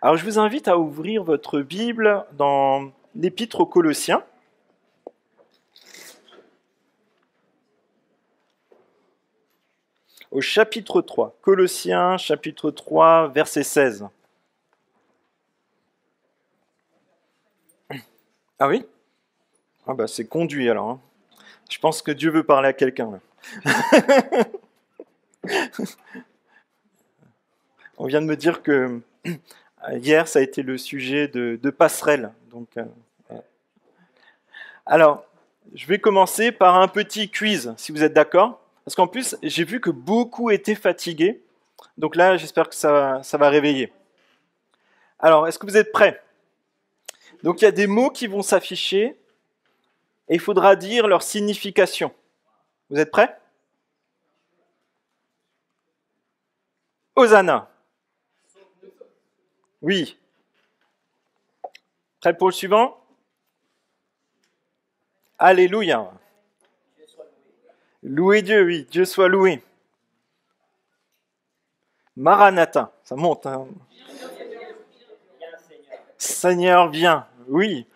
Alors je vous invite à ouvrir votre Bible dans l'Épître aux Colossiens. Au chapitre 3, Colossiens, chapitre 3, verset 16. Ah oui? Ah bah c'est conduit alors. Hein. Je pense que Dieu veut parler à quelqu'un. On vient de me dire que hier, ça a été le sujet de passerelle. Donc, alors, je vais commencer par un petit quiz, si vous êtes d'accord. Parce qu'en plus, j'ai vu que beaucoup étaient fatigués. Donc là, j'espère que ça va réveiller. Alors, est-ce que vous êtes prêts? Donc, il y a des mots qui vont s'afficher et il faudra dire leur signification. Vous êtes prêts? Hosanna. Oui. Prêt pour le suivant? Alléluia. Louer Dieu, oui. Dieu soit loué. Maranatha. Ça monte. Hein. Seigneur, viens. Oui.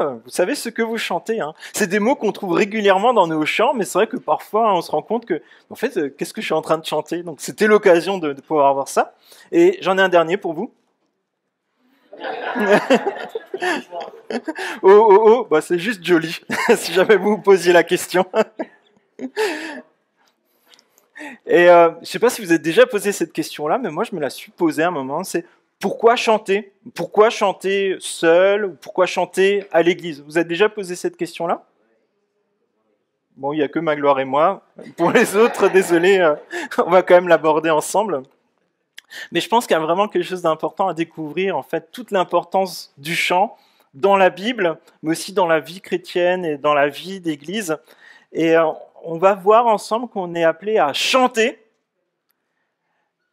Ah, vous savez ce que vous chantez. Hein. C'est des mots qu'on trouve régulièrement dans nos chants, mais c'est vrai que parfois, on se rend compte que, en fait, qu'est-ce que je suis en train de chanter? Donc, c'était l'occasion de pouvoir avoir ça. Et j'en ai un dernier pour vous. Oh, bah c'est juste joli, si jamais vous vous posiez la question. Et je ne sais pas si vous êtes déjà posé cette question-là, mais moi je me la suis posée à un moment, c'est pourquoi chanter? Pourquoi chanter seul? Ou pourquoi chanter à l'église? Vous avez déjà posé cette question-là? Bon, il n'y a que Magloire et moi. Pour les autres, désolé, on va quand même l'aborder ensemble. Mais je pense qu'il y a vraiment quelque chose d'important à découvrir, en fait, toute l'importance du chant dans la Bible, mais aussi dans la vie chrétienne et dans la vie d'église. Et on va voir ensemble qu'on est appelé à chanter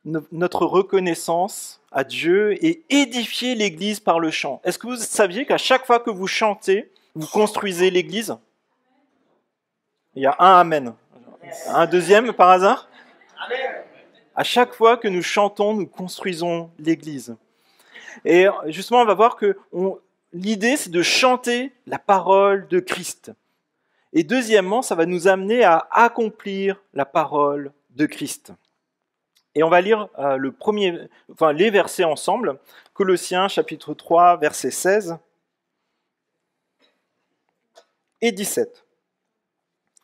notre reconnaissance à Dieu et édifier l'église par le chant. Est-ce que vous saviez qu'à chaque fois que vous chantez, vous construisez l'église? Il y a un Amen. Un deuxième par hasard? Amen. À chaque fois que nous chantons, nous construisons l'Église. Et justement, on va voir que l'idée, c'est de chanter la parole de Christ. Et deuxièmement, ça va nous amener à accomplir la parole de Christ. Et on va lire les versets ensemble. Colossiens, chapitre 3, versets 16 et 17.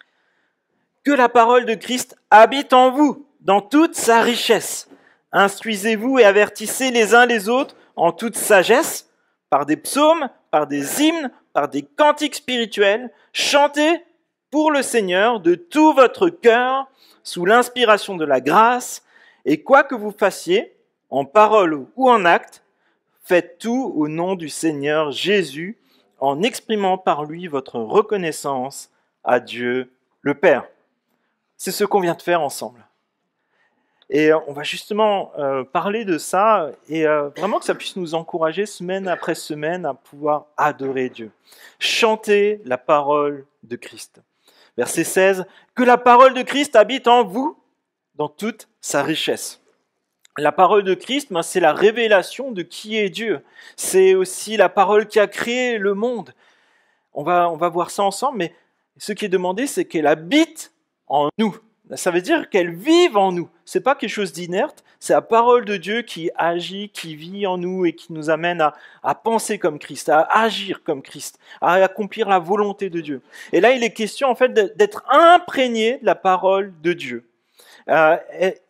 « Que la parole de Christ habite en vous !» dans toute sa richesse. Instruisez-vous et avertissez les uns les autres en toute sagesse, par des psaumes, par des hymnes, par des cantiques spirituels. Chantez pour le Seigneur de tout votre cœur, sous l'inspiration de la grâce, et quoi que vous fassiez, en parole ou en acte, faites tout au nom du Seigneur Jésus, en exprimant par lui votre reconnaissance à Dieu le Père. C'est ce qu'on vient de faire ensemble. Et on va justement parler de ça et vraiment que ça puisse nous encourager semaine après semaine à pouvoir adorer Dieu. Chanter la parole de Christ. Verset 16, « Que la parole de Christ habite en vous dans toute sa richesse. » La parole de Christ, ben, c'est la révélation de qui est Dieu. C'est aussi la parole qui a créé le monde. On va voir ça ensemble, mais ce qui est demandé, c'est qu'elle habite en nous. Ça veut dire qu'elle vive en nous. Ce n'est pas quelque chose d'inerte, c'est la parole de Dieu qui agit, qui vit en nous et qui nous amène à penser comme Christ, à agir comme Christ, à accomplir la volonté de Dieu. Et là, il est question en fait d'être imprégné de la parole de Dieu.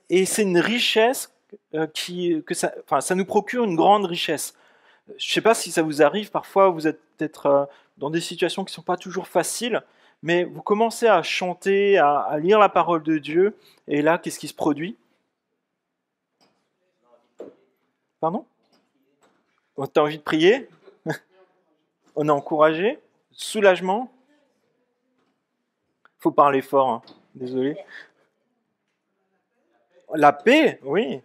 Et c'est une richesse ça nous procure une grande richesse. Je ne sais pas si ça vous arrive, parfois vous êtes peut-être dans des situations qui ne sont pas toujours faciles, mais vous commencez à chanter, à lire la parole de Dieu, et là, qu'est-ce qui se produit? Pardon? On a envie de prier? On est encouragé? Soulagement? Il faut parler fort, hein. Désolé. La paix, oui.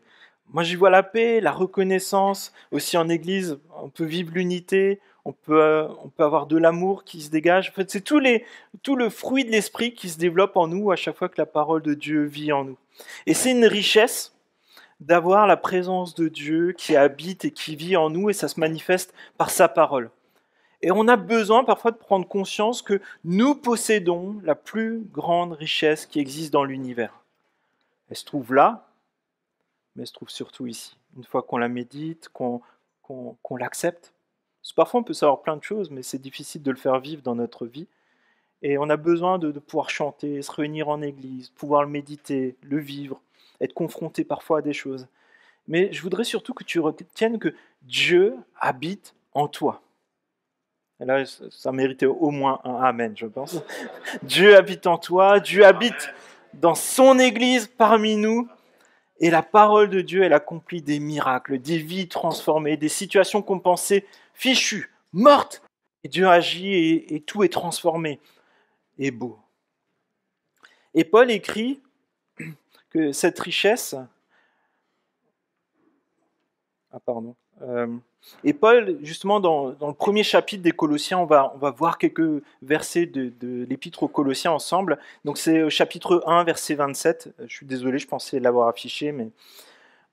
Moi, j'y vois la paix, la reconnaissance. Aussi en Église, on peut vivre l'unité. On peut avoir de l'amour qui se dégage. En fait, c'est tout le fruit de l'esprit qui se développe en nous à chaque fois que la parole de Dieu vit en nous. Et c'est une richesse d'avoir la présence de Dieu qui habite et qui vit en nous, et ça se manifeste par sa parole. Et on a besoin parfois de prendre conscience que nous possédons la plus grande richesse qui existe dans l'univers. Elle se trouve là, mais elle se trouve surtout ici. Une fois qu'on la médite, qu'on l'accepte. Parfois on peut savoir plein de choses, mais c'est difficile de le faire vivre dans notre vie. Et on a besoin de pouvoir chanter, se réunir en église, pouvoir le méditer, le vivre, être confronté parfois à des choses. Mais je voudrais surtout que tu retiennes que Dieu habite en toi. Et là, ça méritait au moins un Amen, je pense. Dieu habite en toi, Dieu habite dans son église parmi nous. Et la parole de Dieu, elle accomplit des miracles, des vies transformées, des situations qu'on pensait fichues, mortes. Et Dieu agit et tout est transformé et beau. Et Paul écrit que cette richesse... Et Paul, justement, dans le premier chapitre des Colossiens, on va voir quelques versets de l'Épître aux Colossiens ensemble. Donc c'est au chapitre 1, verset 27. Je suis désolé, je pensais l'avoir affiché, mais...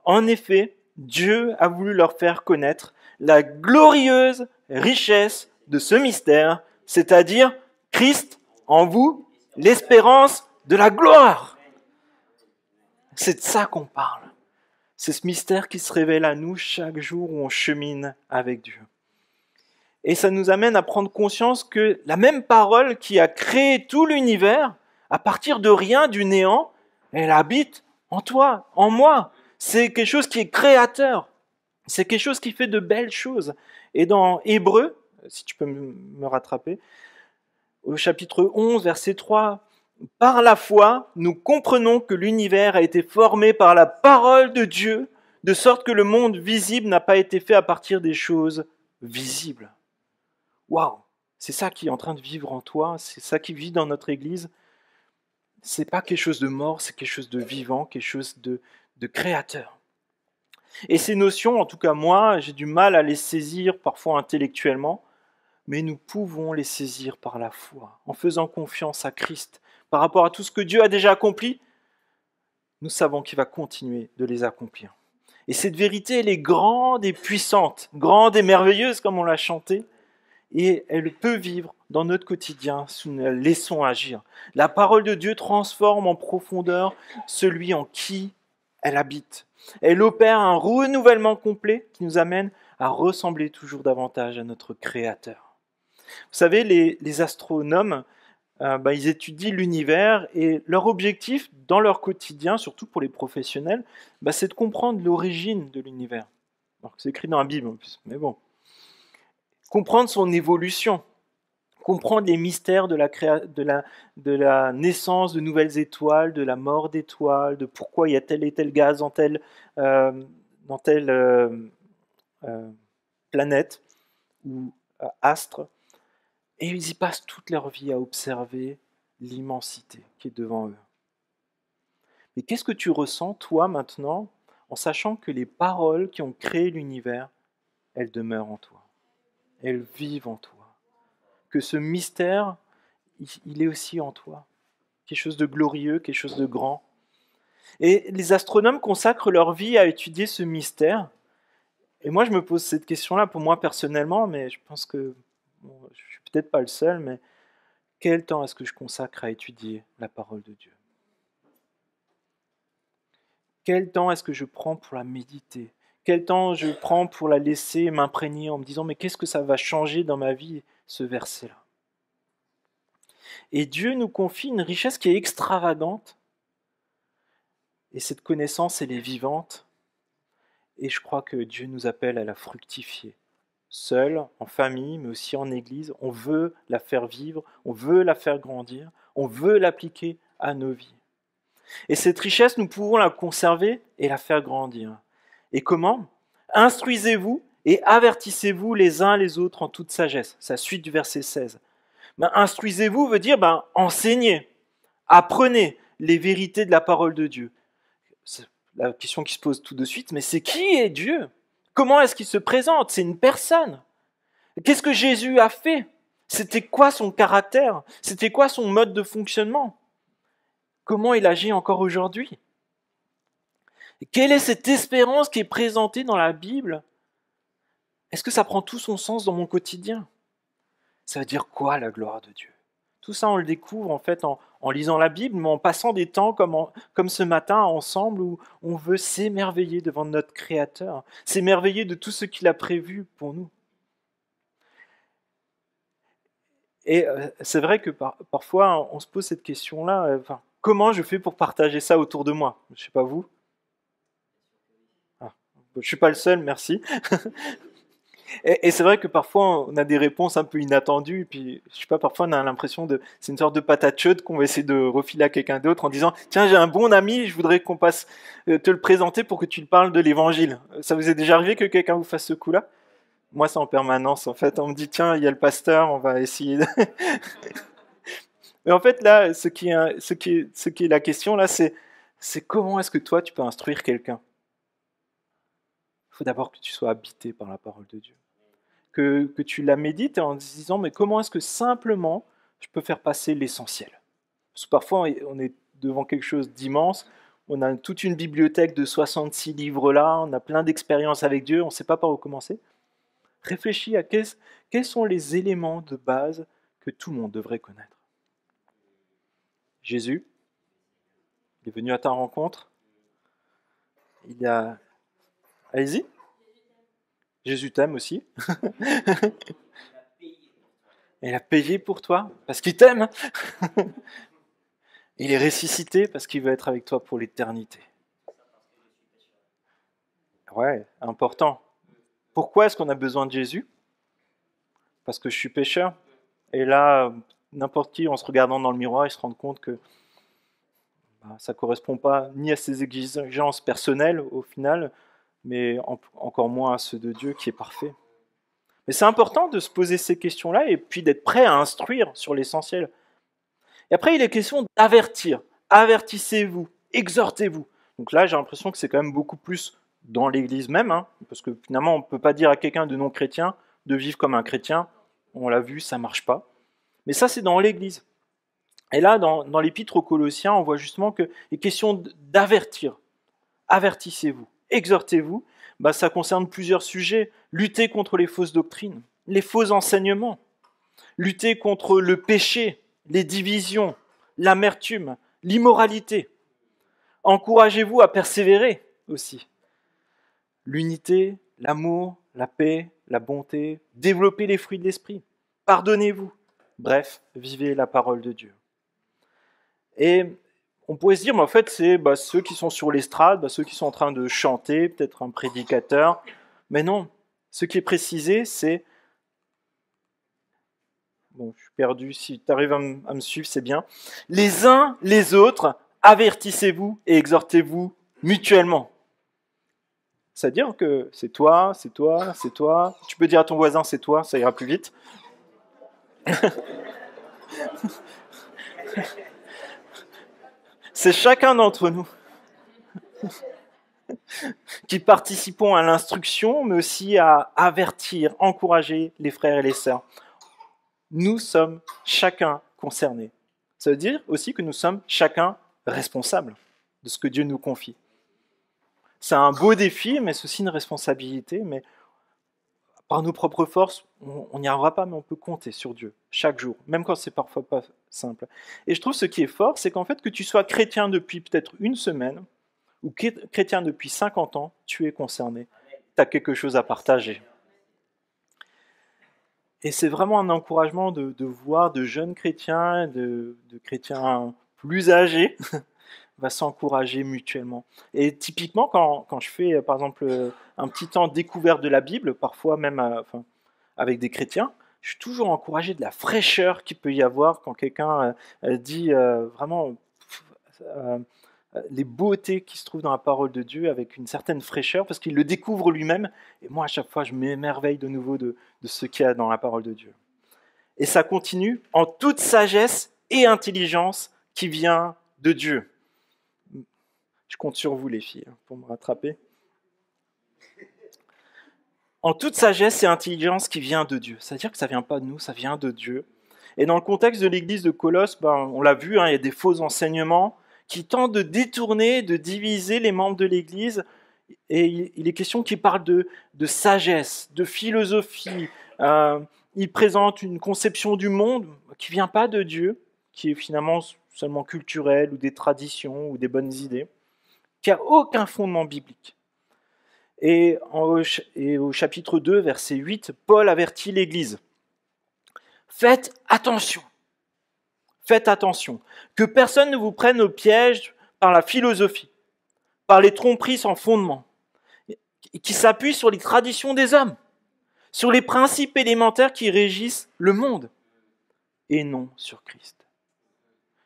En effet, Dieu a voulu leur faire connaître la glorieuse richesse de ce mystère, c'est-à-dire Christ en vous, l'espérance de la gloire. C'est de ça qu'on parle. C'est ce mystère qui se révèle à nous chaque jour où on chemine avec Dieu. Et ça nous amène à prendre conscience que la même parole qui a créé tout l'univers, à partir de rien, du néant, elle habite en toi, en moi. C'est quelque chose qui est créateur. C'est quelque chose qui fait de belles choses. Et dans Hébreux, si tu peux me rattraper, au chapitre 11, verset 3, par la foi, nous comprenons que l'univers a été formé par la parole de Dieu, de sorte que le monde visible n'a pas été fait à partir des choses visibles. Waouh, c'est ça qui est en train de vivre en toi, c'est ça qui vit dans notre Église. C'est pas quelque chose de mort, c'est quelque chose de vivant, quelque chose de créateur. Et ces notions, en tout cas moi, j'ai du mal à les saisir parfois intellectuellement, mais nous pouvons les saisir par la foi, en faisant confiance à Christ. Par rapport à tout ce que Dieu a déjà accompli, nous savons qu'il va continuer de les accomplir. Et cette vérité, elle est grande et puissante, grande et merveilleuse comme on l'a chanté, et elle peut vivre dans notre quotidien si nous la laissons agir. La parole de Dieu transforme en profondeur celui en qui elle habite. Elle opère un renouvellement complet qui nous amène à ressembler toujours davantage à notre Créateur. Vous savez, les astronomes, ils étudient l'univers et leur objectif dans leur quotidien, surtout pour les professionnels, c'est de comprendre l'origine de l'univers. Alors que c'est écrit dans la Bible en plus, mais bon. Comprendre son évolution, comprendre les mystères de la naissance de nouvelles étoiles, de la mort d'étoiles, de pourquoi il y a tel et tel gaz dans telle planète ou astre. Et ils y passent toute leur vie à observer l'immensité qui est devant eux. Mais qu'est-ce que tu ressens, toi, maintenant, en sachant que les paroles qui ont créé l'univers, elles demeurent en toi. Elles vivent en toi. Que ce mystère, il est aussi en toi. Quelque chose de glorieux, quelque chose de grand. Et les astronomes consacrent leur vie à étudier ce mystère. Et moi, je me pose cette question-là, pour moi, personnellement, mais je pense que... je ne suis peut-être pas le seul, mais quel temps est-ce que je consacre à étudier la parole de Dieu? Quel temps est-ce que je prends pour la méditer? Quel temps je prends pour la laisser m'imprégner en me disant « Mais qu'est-ce que ça va changer dans ma vie, ce verset-là » Et Dieu nous confie une richesse qui est extravagante. Et cette connaissance, elle est vivante. Et je crois que Dieu nous appelle à la fructifier. Seul, en famille, mais aussi en église, on veut la faire vivre, on veut la faire grandir, on veut l'appliquer à nos vies. Et cette richesse, nous pouvons la conserver et la faire grandir. Et comment? Instruisez-vous et avertissez-vous les uns les autres en toute sagesse. C'est la suite du verset 16. Instruisez-vous veut dire enseignez, apprenez les vérités de la parole de Dieu. C'est la question qui se pose tout de suite, mais c'est qui est Dieu? Comment est-ce qu'il se présente? C'est une personne. Qu'est-ce que Jésus a fait? C'était quoi son caractère? C'était quoi son mode de fonctionnement? Comment il agit encore aujourd'hui? Quelle est cette espérance qui est présentée dans la Bible? Est-ce que ça prend tout son sens dans mon quotidien? Ça veut dire quoi la gloire de Dieu? Tout ça, on le découvre en fait en lisant la Bible, mais en passant des temps comme ce matin ensemble où on veut s'émerveiller devant notre Créateur, s'émerveiller de tout ce qu'il a prévu pour nous. Et c'est vrai que parfois, on se pose cette question-là, comment je fais pour partager ça autour de moi? Je ne sais pas vous. Ah, je ne suis pas le seul, merci. Et c'est vrai que parfois, on a des réponses un peu inattendues, et puis, je sais pas, parfois, on a l'impression c'est une sorte de patate chaude qu'on va essayer de refiler à quelqu'un d'autre en disant « Tiens, j'ai un bon ami, je voudrais qu'on passe te le présenter pour que tu le parles de l'évangile. » Ça vous est déjà arrivé que quelqu'un vous fasse ce coup-là? Moi, c'est en permanence, en fait. On me dit « Tiens, il y a le pasteur, on va essayer de... » Mais en fait, là, ce qui est la question, là, c'est comment est-ce que toi, tu peux instruire quelqu'un? Il faut d'abord que tu sois habité par la parole de Dieu. Que tu la médites en se disant, mais comment est-ce que simplement je peux faire passer l'essentiel? Parce que parfois, on est devant quelque chose d'immense, on a toute une bibliothèque de 66 livres là, on a plein d'expériences avec Dieu, on ne sait pas par où commencer. Réfléchis à quels sont les éléments de base que tout le monde devrait connaître. Jésus, il est venu à ta rencontre, il a... Allez-y. Jésus t'aime aussi. Il a payé pour toi, parce qu'il t'aime. Il est ressuscité parce qu'il veut être avec toi pour l'éternité. Ouais, important. Pourquoi est-ce qu'on a besoin de Jésus? Parce que je suis pécheur. Et là, n'importe qui, en se regardant dans le miroir, il se rend compte que ça ne correspond pas ni à ses exigences personnelles, au final, mais encore moins à ceux de Dieu qui est parfait. Mais c'est important de se poser ces questions-là et puis d'être prêt à instruire sur l'essentiel. Et après, il est question d'avertir. Avertissez-vous, exhortez-vous. Donc là, j'ai l'impression que c'est quand même beaucoup plus dans l'Église même, parce que finalement, on ne peut pas dire à quelqu'un de non-chrétien de vivre comme un chrétien. On l'a vu, ça ne marche pas. Mais ça, c'est dans l'Église. Et là, dans l'Épître aux Colossiens, on voit justement que les questions d'avertir. Avertissez-vous. Exhortez-vous, ça concerne plusieurs sujets. Lutter contre les fausses doctrines, les faux enseignements, lutter contre le péché, les divisions, l'amertume, l'immoralité. Encouragez-vous à persévérer aussi. L'unité, l'amour, la paix, la bonté, développez les fruits de l'esprit, pardonnez-vous. Bref, vivez la parole de Dieu. Et on pourrait se dire, mais en fait, c'est ceux qui sont sur l'estrade, ceux qui sont en train de chanter, peut-être un prédicateur. Mais non, ce qui est précisé, c'est... Bon, je suis perdu, si tu arrives à me suivre, c'est bien. Les uns, les autres, avertissez-vous et exhortez-vous mutuellement. C'est-à-dire que c'est toi, c'est toi, c'est toi. Tu peux dire à ton voisin, c'est toi, ça ira plus vite. C'est chacun d'entre nous qui participons à l'instruction, mais aussi à avertir, encourager les frères et les sœurs. Nous sommes chacun concernés. Ça veut dire aussi que nous sommes chacun responsables de ce que Dieu nous confie. C'est un beau défi, mais c'est aussi une responsabilité. Mais par nos propres forces, on n'y arrivera pas, mais on peut compter sur Dieu chaque jour, même quand c'est parfois pas simple. Et je trouve ce qui est fort, c'est qu'en fait, que tu sois chrétien depuis peut-être une semaine ou chrétien depuis 50 ans, tu es concerné. Tu as quelque chose à partager. Et c'est vraiment un encouragement de voir de jeunes chrétiens, de chrétiens plus âgés, va s'encourager mutuellement. Et typiquement, quand je fais, par exemple, un petit temps découverte de la Bible, parfois même avec des chrétiens, je suis toujours encouragé de la fraîcheur qu'il peut y avoir quand quelqu'un dit vraiment les beautés qui se trouvent dans la parole de Dieu avec une certaine fraîcheur, parce qu'il le découvre lui-même. Et moi, à chaque fois, je m'émerveille de nouveau de ce qu'il y a dans la parole de Dieu. Et ça continue en toute sagesse et intelligence qui vient de Dieu. Je compte sur vous, les filles, pour me rattraper. En toute sagesse et intelligence qui vient de Dieu. C'est-à-dire que ça ne vient pas de nous, ça vient de Dieu. Et dans le contexte de l'église de Colosse, on l'a vu, il y a des faux enseignements, qui tente de détourner, de diviser les membres de l'Église. Et il est question qu'il parle de sagesse, de philosophie. Il présente une conception du monde qui ne vient pas de Dieu, qui est finalement seulement culturelle ou des traditions ou des bonnes idées, qui n'a aucun fondement biblique. Et au chapitre 2, verset 8, Paul avertit l'Église. Faites attention. Faites attention. Que personne ne vous prenne au piège par la philosophie, par les tromperies sans fondement, qui s'appuient sur les traditions des hommes, sur les principes élémentaires qui régissent le monde, et non sur Christ.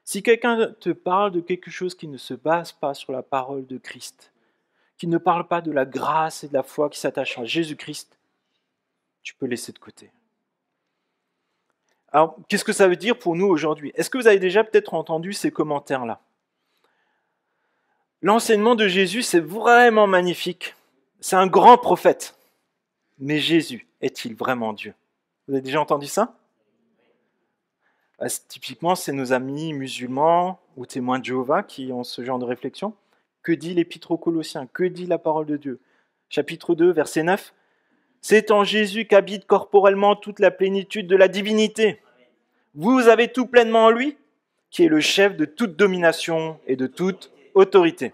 Si quelqu'un te parle de quelque chose qui ne se base pas sur la parole de Christ, qui ne parle pas de la grâce et de la foi qui s'attachent à Jésus-Christ, tu peux laisser de côté. Alors, qu'est-ce que ça veut dire pour nous aujourd'hui? Est-ce que vous avez déjà peut-être entendu ces commentaires-là? L'enseignement de Jésus, c'est vraiment magnifique. C'est un grand prophète. Mais Jésus, est-il vraiment Dieu? Vous avez déjà entendu ça? Typiquement, c'est nos amis musulmans ou témoins de Jéhovah qui ont ce genre de réflexion. Que dit l'Épître aux Colossiens? Que dit la parole de Dieu? Chapitre 2, verset 9. C'est en Jésus qu'habite corporellement toute la plénitude de la divinité. Vous avez tout pleinement en lui, qui est le chef de toute domination et de toute autorité.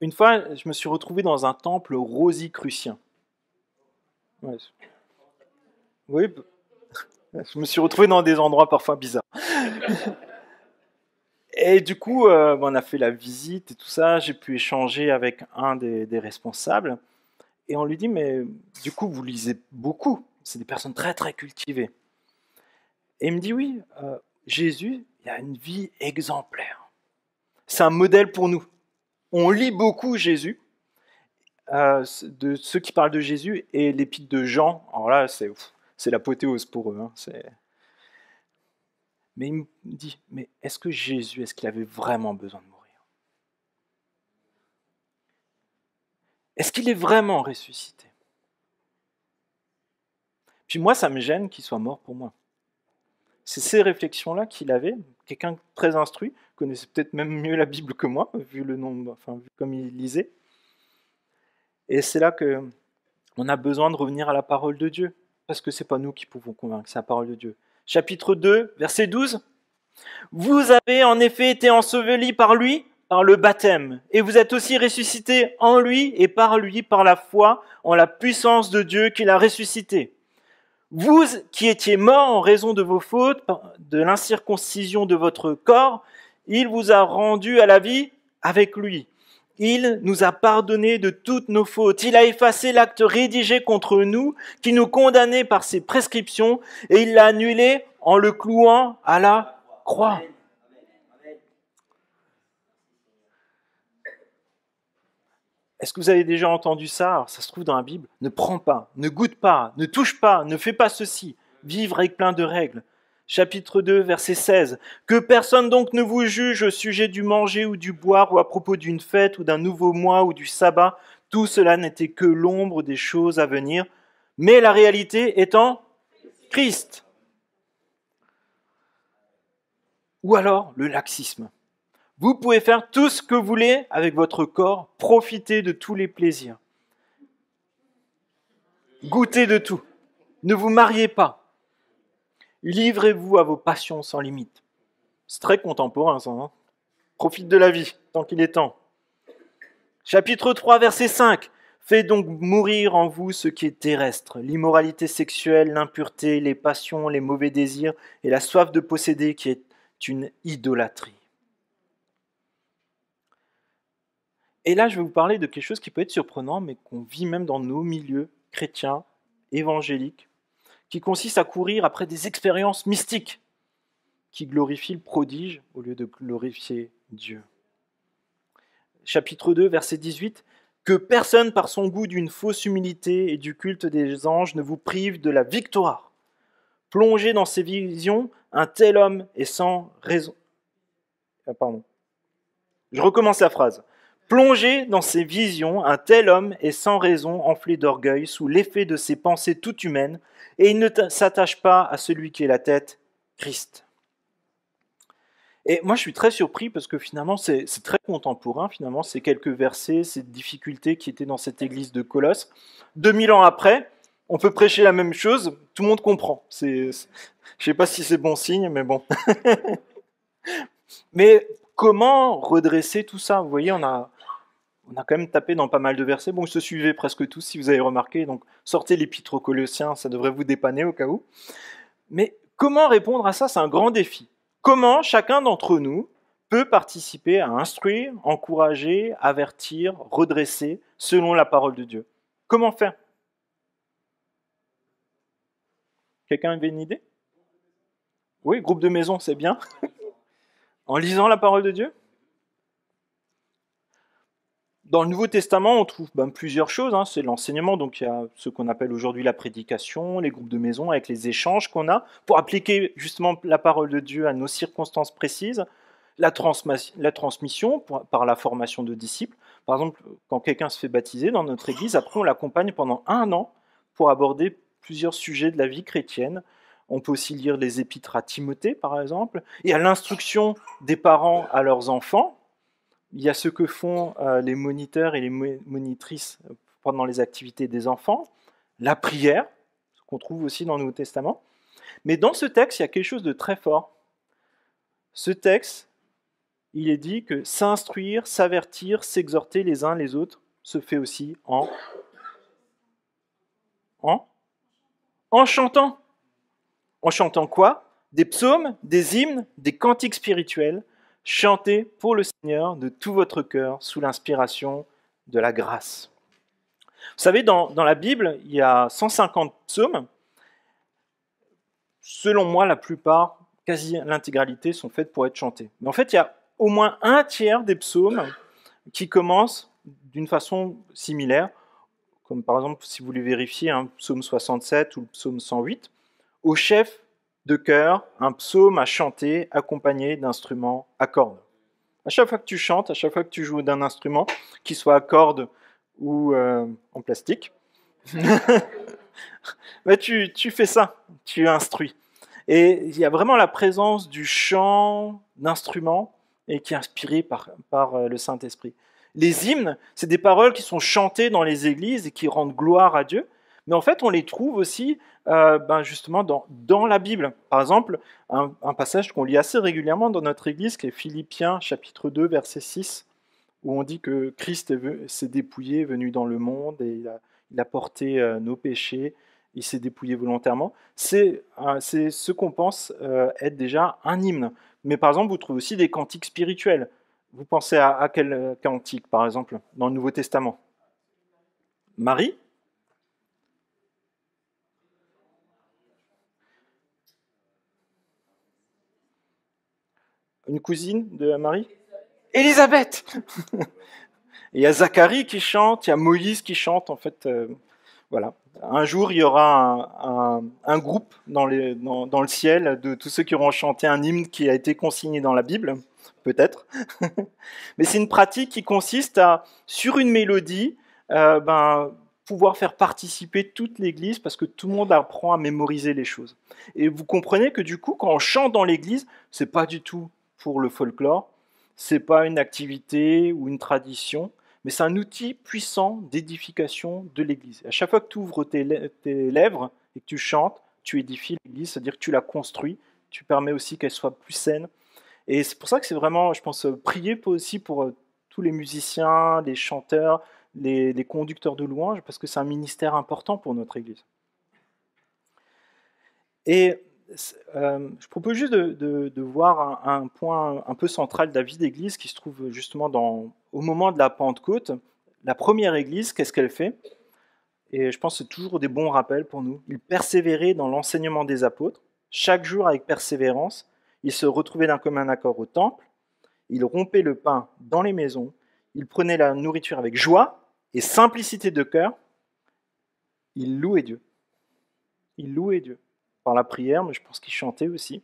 Une fois, je me suis retrouvé dans un temple rosicrucien. Oui, je me suis retrouvé dans des endroits parfois bizarres. Et du coup, on a fait la visite et tout ça. J'ai pu échanger avec un des responsables. Et on lui dit, mais du coup, vous lisez beaucoup. C'est des personnes très, très cultivées. Et il me dit, oui, Jésus, il a une vie exemplaire. C'est un modèle pour nous. On lit beaucoup Jésus, de ceux qui parlent de Jésus, et l'épître de Jean. Alors là, c'est l'apothéose pour eux. Hein, c'est... Mais il me dit, mais est-ce que Jésus, est-ce qu'il avait vraiment besoin de mourir? Est-ce qu'il est vraiment ressuscité? Puis moi, ça me gêne qu'il soit mort pour moi. C'est ces réflexions-là qu'il avait. Quelqu'un très instruit, connaissait peut-être même mieux la Bible que moi, vu le nombre, vu comme il lisait. Et c'est là qu'on a besoin de revenir à la parole de Dieu, parce que ce n'est pas nous qui pouvons convaincre, c'est la parole de Dieu. Chapitre 2, verset 12. « Vous avez en effet été ensevelis par lui, par le baptême, et vous êtes aussi ressuscités en lui, par la foi, en la puissance de Dieu qui l'a ressuscité. Vous qui étiez morts en raison de vos fautes, de l'incirconcision de votre corps, il vous a rendu à la vie avec lui. Il nous a pardonné de toutes nos fautes. Il a effacé l'acte rédigé contre nous, qui nous condamnait par ses prescriptions, et il l'a annulé en le clouant à la croix. » Est-ce que vous avez déjà entendu ça? Alors, ça se trouve dans la Bible. Ne prends pas, ne goûte pas, ne touche pas, ne fais pas ceci. Vivre avec plein de règles. Chapitre 2, verset 16. « Que personne donc ne vous juge au sujet du manger ou du boire ou à propos d'une fête ou d'un nouveau mois ou du sabbat. Tout cela n'était que l'ombre des choses à venir, mais la réalité étant Christ. » Ou alors le laxisme. « Vous pouvez faire tout ce que vous voulez avec votre corps, profiter de tous les plaisirs. Goûtez de tout. Ne vous mariez pas. Livrez-vous à vos passions sans limite. » C'est très contemporain, ça. Hein ? Profite de la vie, tant qu'il est temps. Chapitre 3, verset 5. « Faites donc mourir en vous ce qui est terrestre, l'immoralité sexuelle, l'impureté, les passions, les mauvais désirs et la soif de posséder qui est une idolâtrie. » Et là, je vais vous parler de quelque chose qui peut être surprenant, mais qu'on vit même dans nos milieux chrétiens, évangéliques, qui consiste à courir après des expériences mystiques qui glorifient le prodige au lieu de glorifier Dieu. Chapitre 2, verset 18. « Que personne par son goût d'une fausse humilité et du culte des anges ne vous prive de la victoire. Plongé dans ses visions, un tel homme est sans raison... » Pardon. Je recommence la phrase. « Plongé dans ses visions, un tel homme est sans raison, enflé d'orgueil, sous l'effet de ses pensées toutes humaines, et il ne s'attache pas à celui qui est la tête, Christ. » Et moi, je suis très surpris parce que finalement, c'est très contemporain, finalement, ces quelques versets, ces difficultés qui étaient dans cette église de Colosse. 2000 ans après, on peut prêcher la même chose, tout le monde comprend. Je sais pas si c'est bon signe, mais bon. Mais comment redresser tout ça? Vous voyez, on a quand même tapé dans pas mal de versets. Bon, ils se suivaient presque tous, si vous avez remarqué. Donc, sortez l'Épître aux Colossiens, ça devrait vous dépanner au cas où. Mais comment répondre à ça? C'est un grand défi. Comment chacun d'entre nous peut participer à instruire, encourager, avertir, redresser, selon la parole de Dieu? Comment faire? Quelqu'un avait une idée? Oui, groupe de maison, c'est bien. En lisant la parole de Dieu? Dans le Nouveau Testament, on trouve plusieurs choses, hein. C'est l'enseignement, donc il y a ce qu'on appelle aujourd'hui la prédication, les groupes de maison avec les échanges qu'on a pour appliquer justement la parole de Dieu à nos circonstances précises, la transmission par la formation de disciples. Par exemple, quand quelqu'un se fait baptiser dans notre église, après on l'accompagne pendant 1 an pour aborder plusieurs sujets de la vie chrétienne. On peut aussi lire les épîtres à Timothée, par exemple, et à l'instruction des parents à leurs enfants. Il y a ce que font les moniteurs et les monitrices pendant les activités des enfants, la prière, ce qu'on trouve aussi dans le Nouveau Testament. Mais dans ce texte, il y a quelque chose de très fort. Ce texte, il est dit que s'instruire, s'avertir, s'exhorter les uns les autres se fait aussi en chantant. En chantant quoi? Des psaumes, des hymnes, des cantiques spirituels. Chantez pour le Seigneur de tout votre cœur sous l'inspiration de la grâce. Vous savez, dans la Bible, il y a 150 psaumes. Selon moi, la plupart, quasi l'intégralité, sont faites pour être chantées. Mais en fait, il y a au moins un tiers des psaumes qui commencent d'une façon similaire, comme par exemple, si vous voulez vérifier, hein, psaume 67 ou le psaume 108, au chef de chœur, un psaume à chanter accompagné d'instruments à cordes. À chaque fois que tu chantes, à chaque fois que tu joues d'un instrument, qu'il soit à cordes ou en plastique, bah tu fais ça, tu instruis. Et il y a vraiment la présence du chant d'instruments et qui est inspiré par le Saint-Esprit. Les hymnes, c'est des paroles qui sont chantées dans les églises et qui rendent gloire à Dieu. Mais en fait, on les trouve aussi justement dans la Bible. Par exemple, un passage qu'on lit assez régulièrement dans notre Église, qui est Philippiens chapitre 2, verset 6, où on dit que Christ s'est dépouillé, venu dans le monde, et il a porté nos péchés, il s'est dépouillé volontairement. C'est ce qu'on pense être déjà un hymne. Mais par exemple, vous trouvez aussi des cantiques spirituels. Vous pensez à quel cantique, par exemple, dans le Nouveau Testament? Marie? Une cousine de Marie, Élisabeth. Il y a Zacharie qui chante, il y a Moïse qui chante. En fait, voilà. Un jour, il y aura un groupe dans le ciel de tous ceux qui auront chanté un hymne qui a été consigné dans la Bible, peut-être. Mais c'est une pratique qui consiste à, sur une mélodie, pouvoir faire participer toute l'église parce que tout le monde apprend à mémoriser les choses. Et vous comprenez que du coup, quand on chante dans l'église, c'est pas du tout pour le folklore, c'est pas une activité ou une tradition, mais c'est un outil puissant d'édification de l'Église. À chaque fois que tu ouvres tes lèvres et que tu chantes, tu édifies l'Église, c'est-à-dire que tu la construis, tu permets aussi qu'elle soit plus saine. Et c'est pour ça que c'est vraiment, je pense, prier aussi pour tous les musiciens, les chanteurs, les conducteurs de louanges, parce que c'est un ministère important pour notre Église. Et je propose juste de voir un point un peu central de la vie d'église qui se trouve justement au moment de la Pentecôte. La première église, qu'est-ce qu'elle fait? Et je pense que c'est toujours des bons rappels pour nous. Ils persévéraient dans l'enseignement des apôtres, chaque jour avec persévérance. Ils se retrouvaient d'un commun accord au temple. Ils rompaient le pain dans les maisons. Ils prenaient la nourriture avec joie et simplicité de cœur. Ils louaient Dieu. Ils louaient Dieu. Par la prière, mais je pense qu'il chantait aussi,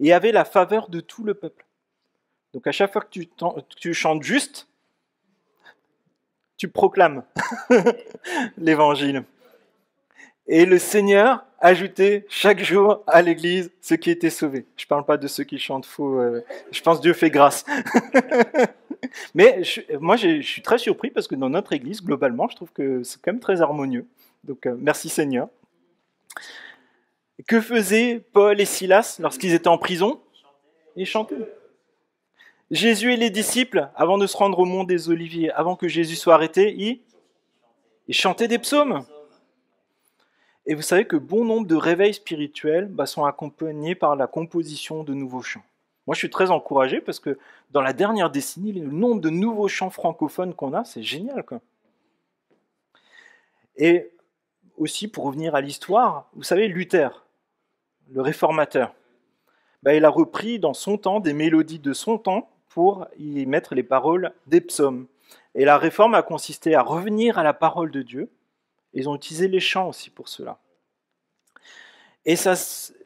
et avait la faveur de tout le peuple. Donc à chaque fois que tu chantes juste, tu proclames l'évangile. Et le Seigneur ajouter chaque jour à l'église ceux qui étaient sauvés. Je ne parle pas de ceux qui chantent faux. Je pense Dieu fait grâce. Mais moi, je suis très surpris parce que dans notre église, globalement, je trouve que c'est quand même très harmonieux. Donc, merci Seigneur. Que faisaient Paul et Silas lorsqu'ils étaient en prison? Ils chantaient. Jésus et les disciples, avant de se rendre au mont des Oliviers, avant que Jésus soit arrêté, ils chantaient des psaumes. Et vous savez que bon nombre de réveils spirituels sont accompagnés par la composition de nouveaux chants. Moi, je suis très encouragé parce que dans la dernière décennie, le nombre de nouveaux chants francophones qu'on a, c'est génial, quoi. Et aussi, pour revenir à l'histoire, vous savez, Luther, le réformateur, il a repris dans son temps des mélodies de son temps pour y mettre les paroles des psaumes. Et la réforme a consisté à revenir à la parole de Dieu. Ils ont utilisé les chants aussi pour cela. Et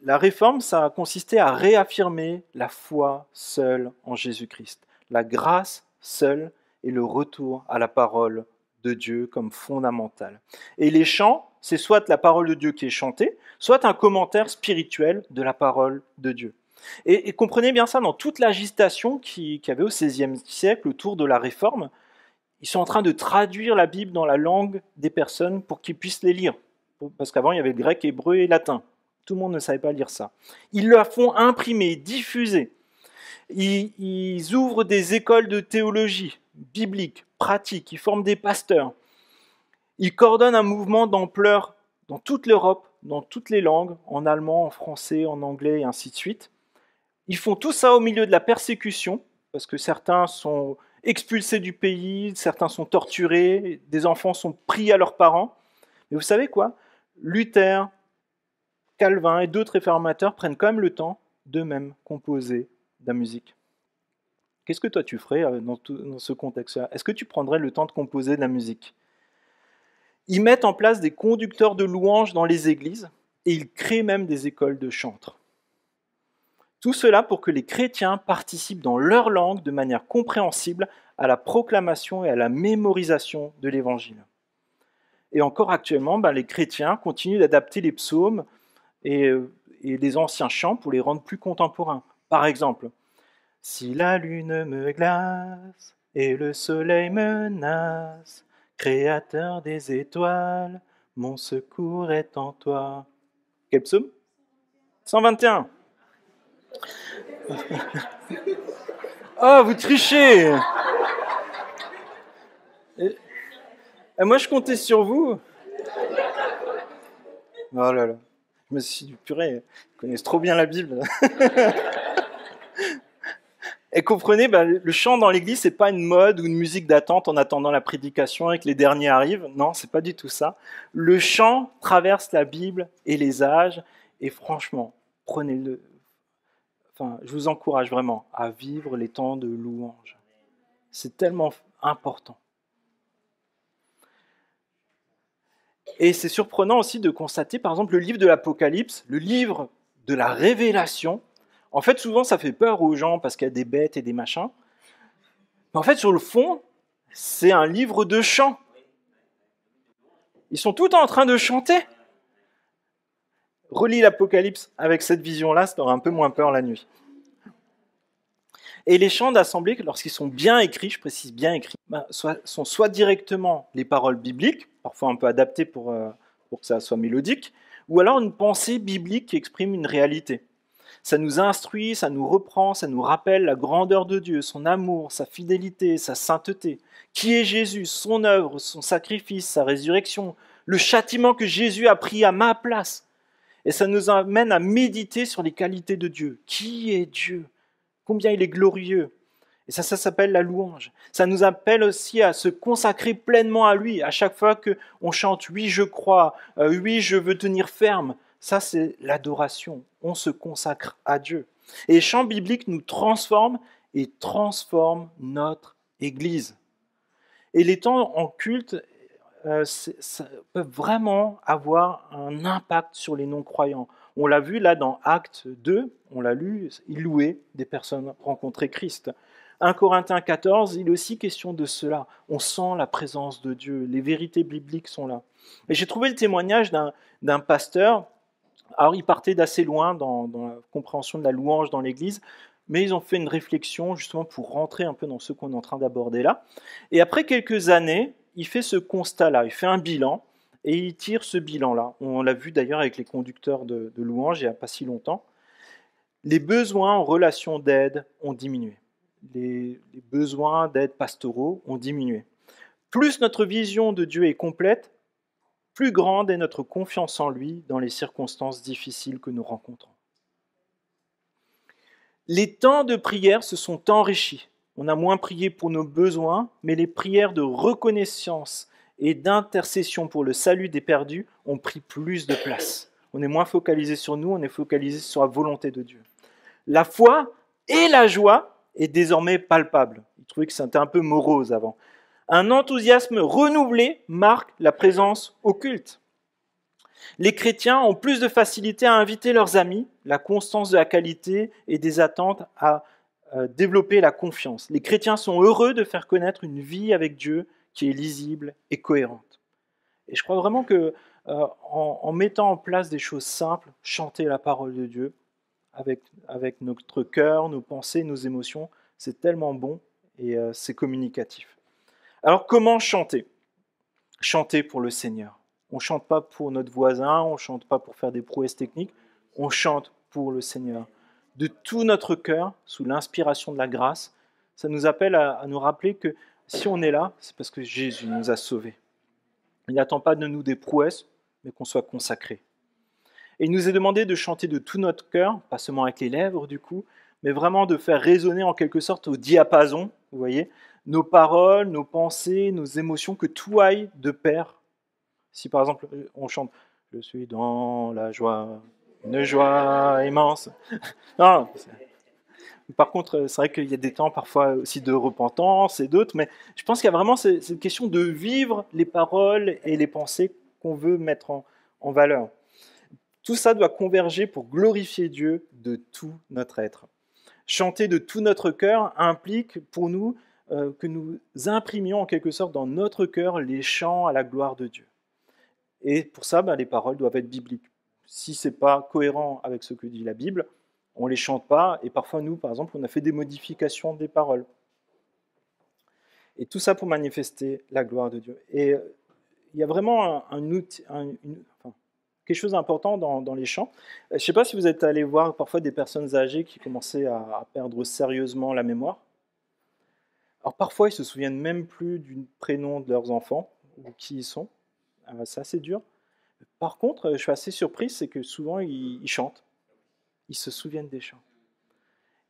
la réforme, ça a consisté à réaffirmer la foi seule en Jésus-Christ, la grâce seule et le retour à la parole de Dieu comme fondamentale. Et les chants, c'est soit la parole de Dieu qui est chantée, soit un commentaire spirituel de la parole de Dieu. Et comprenez bien ça, dans toute l'agitation qu'il y avait au XVIe siècle autour de la réforme, ils sont en train de traduire la Bible dans la langue des personnes pour qu'ils puissent les lire. Parce qu'avant, il y avait le grec, hébreu et latin. Tout le monde ne savait pas lire ça. Ils la font imprimer, diffuser. Ils ouvrent des écoles de théologie biblique, pratique. Ils forment des pasteurs. Ils coordonnent un mouvement d'ampleur dans toute l'Europe, dans toutes les langues, en allemand, en français, en anglais et ainsi de suite. Ils font tout ça au milieu de la persécution, parce que certains sont expulsés du pays, certains sont torturés, des enfants sont pris à leurs parents. Mais vous savez quoi? Luther, Calvin et d'autres réformateurs prennent quand même le temps d'eux-mêmes composer de la musique. Qu'est-ce que toi tu ferais dans ce contexte-là? Est-ce que tu prendrais le temps de composer de la musique? Ils mettent en place des conducteurs de louanges dans les églises et ils créent même des écoles de chantres. Tout cela pour que les chrétiens participent dans leur langue de manière compréhensible à la proclamation et à la mémorisation de l'Évangile. Et encore actuellement, les chrétiens continuent d'adapter les psaumes et les anciens chants pour les rendre plus contemporains. Par exemple, « Si la lune me glace et le soleil menace, Créateur des étoiles, mon secours est en toi. » Quel psaume ? 121. Ah, oh, vous trichez. Et moi, je comptais sur vous. Oh là là, je me suis dit, purée, ils connaissent trop bien la Bible. Et comprenez, le chant dans l'église, c'est pas une mode ou une musique d'attente en attendant la prédication et que les derniers arrivent. Non, c'est pas du tout ça. Le chant traverse la Bible et les âges. Et franchement, prenez-le. Je vous encourage vraiment à vivre les temps de louange. C'est tellement important. Et c'est surprenant aussi de constater, par exemple, le livre de l'Apocalypse, le livre de la Révélation. En fait, souvent, ça fait peur aux gens parce qu'il y a des bêtes et des machins. Mais en fait, sur le fond, c'est un livre de chants. Ils sont tous en train de chanter. Relis l'Apocalypse avec cette vision-là, ça aura un peu moins peur la nuit. Et les chants d'assemblée, lorsqu'ils sont bien écrits, je précise bien écrits, sont soit directement les paroles bibliques, parfois un peu adaptées pour que ça soit mélodique, ou alors une pensée biblique qui exprime une réalité. Ça nous instruit, ça nous reprend, ça nous rappelle la grandeur de Dieu, son amour, sa fidélité, sa sainteté. Qui est Jésus, son œuvre, son sacrifice, sa résurrection, le châtiment que Jésus a pris à ma place. Et ça nous amène à méditer sur les qualités de Dieu. Qui est Dieu? Combien il est glorieux? Et ça s'appelle la louange. Ça nous appelle aussi à se consacrer pleinement à lui. À chaque fois qu'on chante « Oui, je crois »,« Oui, je veux tenir ferme », ça c'est l'adoration. On se consacre à Dieu. Et les chants bibliques nous transforment et transforment notre Église. Et les temps en culte ça peut vraiment avoir un impact sur les non-croyants. On l'a vu là dans Actes 2, on l'a lu, il louait des personnes rencontrées Christ. 1 Corinthiens 14, il est aussi question de cela. On sent la présence de Dieu, les vérités bibliques sont là. Et j'ai trouvé le témoignage d'un pasteur Alors, ils partaient d'assez loin dans la compréhension de la louange dans l'Église, mais ils ont fait une réflexion justement pour rentrer un peu dans ce qu'on est en train d'aborder là. Et après quelques années, il fait ce constat-là, il fait un bilan, et il tire ce bilan-là. On l'a vu d'ailleurs avec les conducteurs de louanges il n'y a pas si longtemps. Les besoins en relation d'aide ont diminué. Les besoins d'aide pastoraux ont diminué. Plus notre vision de Dieu est complète, plus grande est notre confiance en lui dans les circonstances difficiles que nous rencontrons. Les temps de prière se sont enrichis. On a moins prié pour nos besoins, mais les prières de reconnaissance et d'intercession pour le salut des perdus ont pris plus de place. On est moins focalisé sur nous, on est focalisé sur la volonté de Dieu. La foi et la joie est désormais palpable. Je trouvais que c'était un peu morose avant. Un enthousiasme renouvelé marque la présence occulte. Les chrétiens ont plus de facilité à inviter leurs amis, la constance de la qualité et des attentes à développer la confiance. Les chrétiens sont heureux de faire connaître une vie avec Dieu qui est lisible et cohérente. Et je crois vraiment que en mettant en place des choses simples, chanter la parole de Dieu avec notre cœur, nos pensées, nos émotions, c'est tellement bon et c'est communicatif. Alors comment chanter? Chanter pour le Seigneur. On ne chante pas pour notre voisin, on ne chante pas pour faire des prouesses techniques, on chante pour le Seigneur. De tout notre cœur, sous l'inspiration de la grâce, ça nous appelle à nous rappeler que si on est là, c'est parce que Jésus nous a sauvés. Il n'attend pas de nous des prouesses, mais qu'on soit consacrés. Et il nous est demandé de chanter de tout notre cœur, pas seulement avec les lèvres du coup, mais vraiment de faire résonner en quelque sorte au diapason, vous voyez, nos paroles, nos pensées, nos émotions, que tout aille de pair. Si par exemple on chante « Je suis dans la joie, une joie immense ». Non, par contre, c'est vrai qu'il y a des temps parfois aussi de repentance et d'autres, mais je pense qu'il y a vraiment cette question de vivre les paroles et les pensées qu'on veut mettre en valeur. Tout ça doit converger pour glorifier Dieu de tout notre être. Chanter de tout notre cœur implique pour nous que nous imprimions en quelque sorte dans notre cœur les chants à la gloire de Dieu. Et pour ça, les paroles doivent être bibliques. Si ce n'est pas cohérent avec ce que dit la Bible, on ne les chante pas. Et parfois, nous, par exemple, on a fait des modifications des paroles. Et tout ça pour manifester la gloire de Dieu. Et il y a vraiment quelque chose d'important dans les chants. Je ne sais pas si vous êtes allé voir parfois des personnes âgées qui commençaient à perdre sérieusement la mémoire. Alors parfois, ils ne se souviennent même plus du prénom de leurs enfants ou qui ils sont. C'est assez dur. Par contre, je suis assez surpris, c'est que souvent, ils chantent. Ils se souviennent des chants.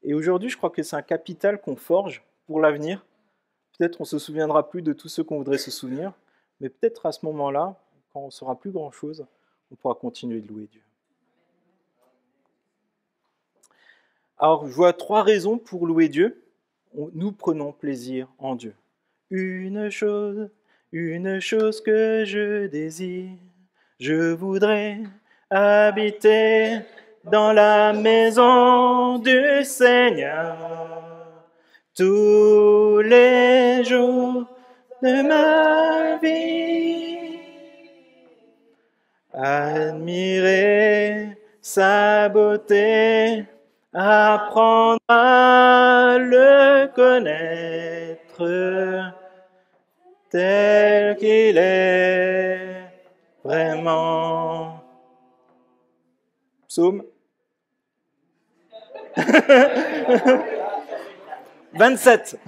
Et aujourd'hui, je crois que c'est un capital qu'on forge pour l'avenir. Peut-être on ne se souviendra plus de tout ce qu'on voudrait se souvenir, mais peut-être à ce moment-là, quand on ne saura plus grand-chose, on pourra continuer de louer Dieu. Alors, je vois trois raisons pour louer Dieu. Nous prenons plaisir en Dieu. Une chose que je désire, je voudrais habiter dans la maison du Seigneur tous les jours de ma vie. Admirer sa beauté, apprendre à le connaître, tel qu'il est vraiment. Psaume 27.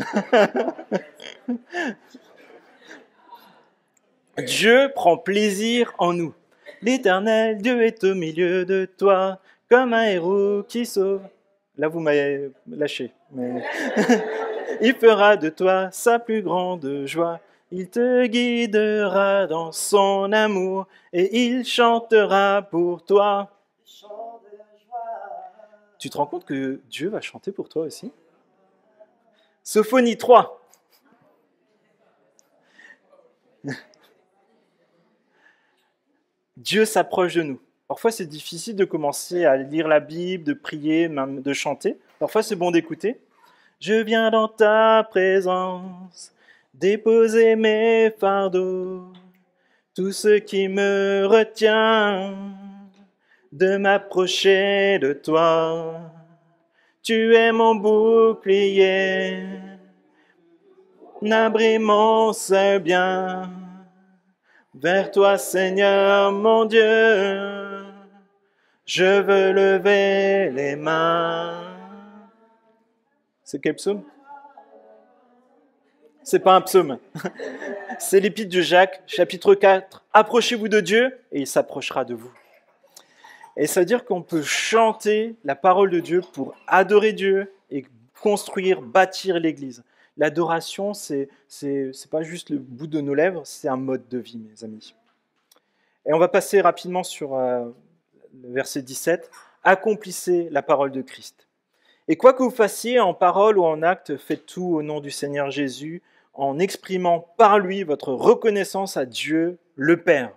Dieu prend plaisir en nous. L'Éternel Dieu est au milieu de toi, comme un héros qui sauve. Là, vous m'avez lâché. Mais... Il fera de toi sa plus grande joie. Il te guidera dans son amour et il chantera pour toi. Tu te rends compte que Dieu va chanter pour toi aussi? Sophonie 3. Dieu s'approche de nous. Parfois, c'est difficile de commencer à lire la Bible, de prier, même de chanter. Parfois, c'est bon d'écouter. Je viens dans ta présence déposer mes fardeaux, tout ce qui me retient, de m'approcher de toi. Tu es mon bouclier, mon abri, mon seul bien. Vers toi, Seigneur, mon Dieu, je veux lever les mains. C'est quel psaume? C'est pas un psaume. C'est l'épître de Jacques, chapitre 4. Approchez-vous de Dieu et il s'approchera de vous. Et ça veut dire qu'on peut chanter la parole de Dieu pour adorer Dieu et construire, bâtir l'Église. L'adoration, c'est pas juste le bout de nos lèvres, c'est un mode de vie, mes amis. Et on va passer rapidement sur le verset 17. « Accomplissez la parole de Christ. Et quoi que vous fassiez, en parole ou en acte, faites tout au nom du Seigneur Jésus, en exprimant par lui votre reconnaissance à Dieu le Père. »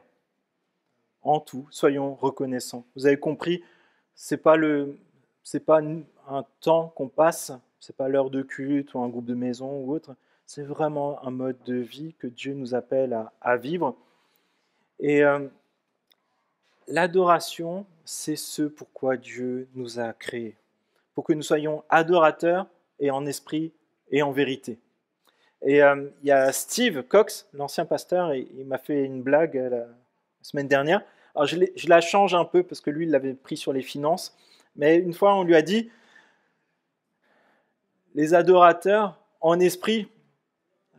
En tout, soyons reconnaissants. Vous avez compris, c'est pas un temps qu'on passe, c'est pas l'heure de culte ou un groupe de maison ou autre. C'est vraiment un mode de vie que Dieu nous appelle à vivre. Et l'adoration, c'est ce pourquoi Dieu nous a créés, pour que nous soyons adorateurs et en esprit et en vérité. Et il y a Steve Cox, l'ancien pasteur, il m'a fait une blague la semaine dernière. Alors je la change un peu parce que lui, il l'avait pris sur les finances. Mais une fois, on lui a dit, les adorateurs en esprit,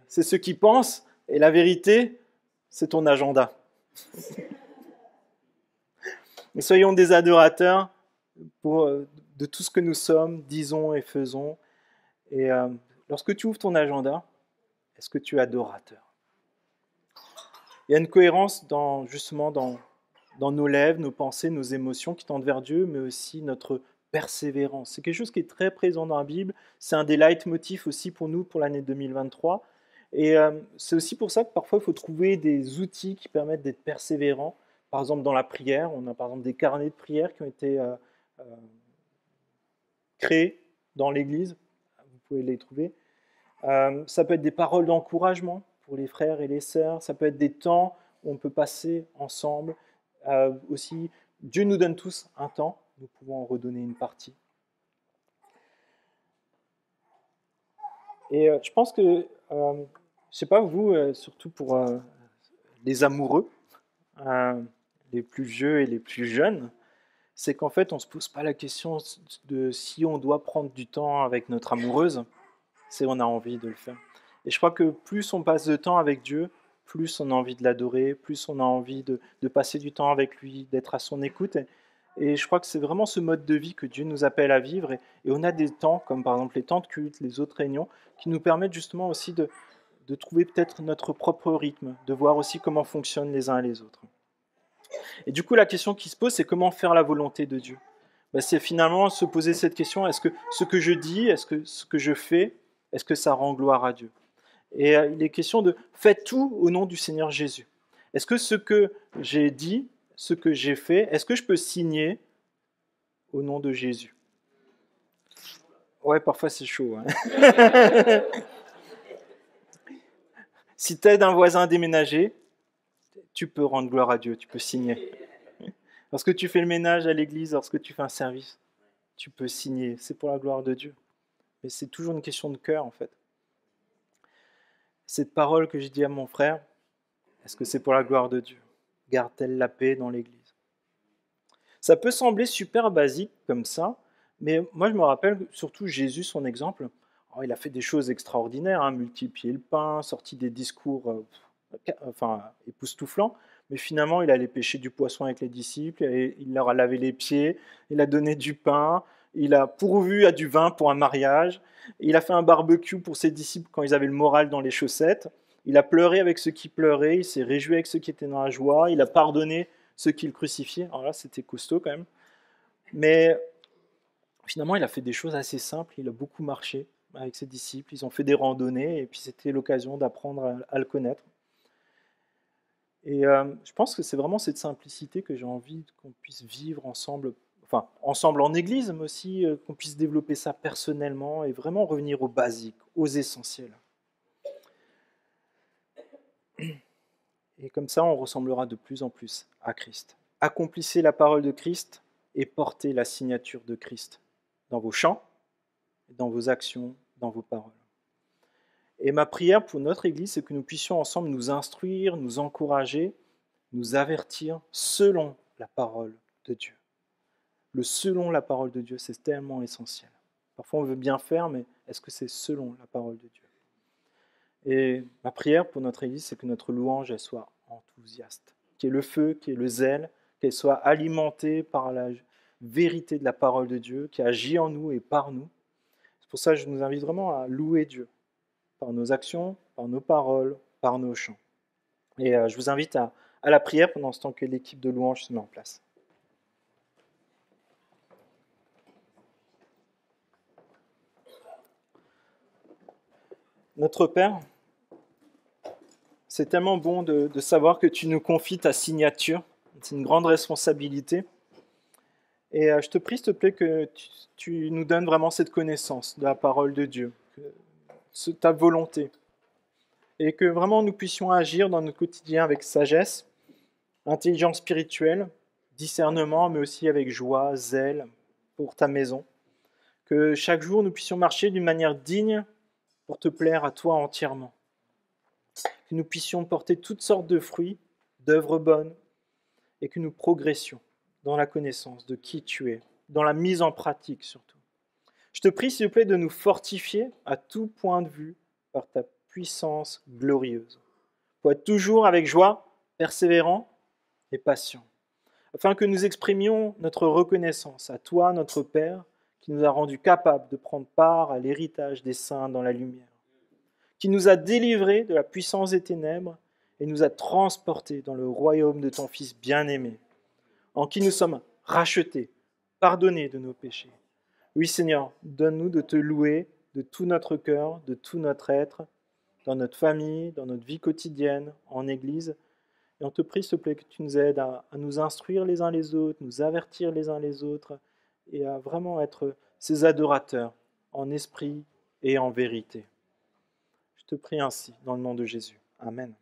c'est ceux qui pensent, et la vérité, c'est ton agenda. Mais soyons des adorateurs de tout ce que nous sommes, disons et faisons. Et lorsque tu ouvres ton agenda, est-ce que tu es adorateur? Il y a une cohérence dans nos lèvres, nos pensées, nos émotions qui tendent vers Dieu, mais aussi notre persévérance. C'est quelque chose qui est très présent dans la Bible. C'est un des leitmotifs aussi pour nous pour l'année 2023. Et c'est aussi pour ça que parfois il faut trouver des outils qui permettent d'être persévérants. Par exemple dans la prière, on a par exemple des carnets de prière qui ont été créés dans l'Église. Vous pouvez les trouver. Ça peut être des paroles d'encouragement pour les frères et les sœurs, ça peut être des temps où on peut passer ensemble. Aussi, Dieu nous donne tous un temps, nous pouvons en redonner une partie. Et je pense que, je ne sais pas vous, surtout pour les amoureux, les plus vieux et les plus jeunes, c'est qu'en fait, on ne se pose pas la question de si on doit prendre du temps avec notre amoureuse, c'est on a envie de le faire. Et je crois que plus on passe de temps avec Dieu, plus on a envie de l'adorer, plus on a envie de passer du temps avec lui, d'être à son écoute. Et je crois que c'est vraiment ce mode de vie que Dieu nous appelle à vivre. Et on a des temps, comme par exemple les temps de culte, les autres réunions, qui nous permettent justement aussi de trouver peut-être notre propre rythme, de voir aussi comment fonctionnent les uns et les autres. Et du coup, la question qui se pose, c'est comment faire la volonté de Dieu? Ben, c'est finalement se poser cette question, est-ce que ce que je dis, est-ce que ce que je fais, est-ce que ça rend gloire à Dieu? Et il est question de « faites tout au nom du Seigneur Jésus ». Est-ce que ce que j'ai dit, ce que j'ai fait, est-ce que je peux signer au nom de Jésus? Ouais, parfois c'est chaud. Hein. Si tu aides un voisin à déménager, tu peux rendre gloire à Dieu, tu peux signer. Lorsque tu fais le ménage à l'église, lorsque tu fais un service, tu peux signer. C'est pour la gloire de Dieu. Mais c'est toujours une question de cœur en fait. Cette parole que j'ai dit à mon frère, est-ce que c'est pour la gloire de Dieu? Garde-t-elle la paix dans l'Église? Ça peut sembler super basique comme ça, mais moi je me rappelle surtout Jésus, son exemple. Alors, il a fait des choses extraordinaires, hein, multiplier le pain, sorti des discours époustouflants, mais finalement il allait pêcher du poisson avec les disciples, et il leur a lavé les pieds, il a donné du pain, il a pourvu à du vin pour un mariage. Il a fait un barbecue pour ses disciples quand ils avaient le moral dans les chaussettes. Il a pleuré avec ceux qui pleuraient. Il s'est réjoui avec ceux qui étaient dans la joie. Il a pardonné ceux qui le crucifiaient. Alors là, c'était costaud quand même. Mais finalement, il a fait des choses assez simples. Il a beaucoup marché avec ses disciples. Ils ont fait des randonnées. Et puis, c'était l'occasion d'apprendre à le connaître. Et je pense que c'est vraiment cette simplicité que j'ai envie qu'on puisse vivre ensemble. Enfin, ensemble en église, mais aussi qu'on puisse développer ça personnellement et vraiment revenir aux basiques, aux essentiels. Et comme ça, on ressemblera de plus en plus à Christ. Accomplissez la parole de Christ et portez la signature de Christ dans vos chants, dans vos actions, dans vos paroles. Et ma prière pour notre Église, c'est que nous puissions ensemble nous instruire, nous encourager, nous avertir selon la parole de Dieu. Le selon la parole de Dieu, c'est tellement essentiel. Parfois, on veut bien faire, mais est-ce que c'est selon la parole de Dieu ? Et ma prière pour notre Église, c'est que notre louange, elle soit enthousiaste, qu'il y ait le feu, qu'il y ait le zèle, qu'elle soit alimentée par la vérité de la parole de Dieu, qui agit en nous et par nous. C'est pour ça que je nous invite vraiment à louer Dieu, par nos actions, par nos paroles, par nos chants. Et je vous invite à la prière pendant ce temps que l'équipe de louange se met en place. Notre Père, c'est tellement bon de savoir que tu nous confies ta signature. C'est une grande responsabilité. Et je te prie, s'il te plaît, que tu nous donnes vraiment cette connaissance de la parole de Dieu, ta volonté, et que vraiment nous puissions agir dans notre quotidien avec sagesse, intelligence spirituelle, discernement, mais aussi avec joie, zèle pour ta maison. Que chaque jour, nous puissions marcher d'une manière digne pour te plaire à toi entièrement. Que nous puissions porter toutes sortes de fruits, d'œuvres bonnes, et que nous progressions dans la connaissance de qui tu es, dans la mise en pratique surtout. Je te prie, s'il te plaît, de nous fortifier à tout point de vue par ta puissance glorieuse, pour être toujours avec joie, persévérant et patient, afin que nous exprimions notre reconnaissance à toi, notre Père, qui nous a rendus capables de prendre part à l'héritage des saints dans la lumière, qui nous a délivrés de la puissance des ténèbres et nous a transportés dans le royaume de ton Fils bien-aimé, en qui nous sommes rachetés, pardonnés de nos péchés. Oui, Seigneur, donne-nous de te louer de tout notre cœur, de tout notre être, dans notre famille, dans notre vie quotidienne, en Église. Et on te prie, s'il te plaît, que tu nous aides à nous instruire les uns les autres, nous avertir les uns les autres, et à vraiment être ses adorateurs en esprit et en vérité. Je te prie ainsi, dans le nom de Jésus. Amen.